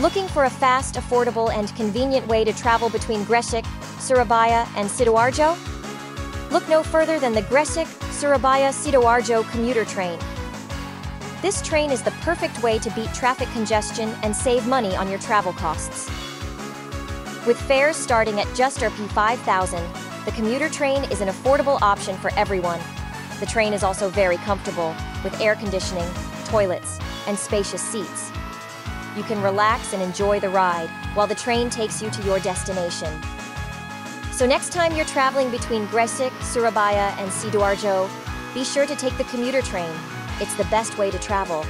Looking for a fast, affordable, and convenient way to travel between Gresik, Surabaya, and Sidoarjo? Look no further than the Gresik, Surabaya, Sidoarjo commuter train. This train is the perfect way to beat traffic congestion and save money on your travel costs. With fares starting at just Rp 5,000, the commuter train is an affordable option for everyone. The train is also very comfortable, with air conditioning, toilets, and spacious seats. You can relax and enjoy the ride, while the train takes you to your destination. So next time you're traveling between Gresik, Surabaya, and Sidoarjo, be sure to take the commuter train. It's the best way to travel.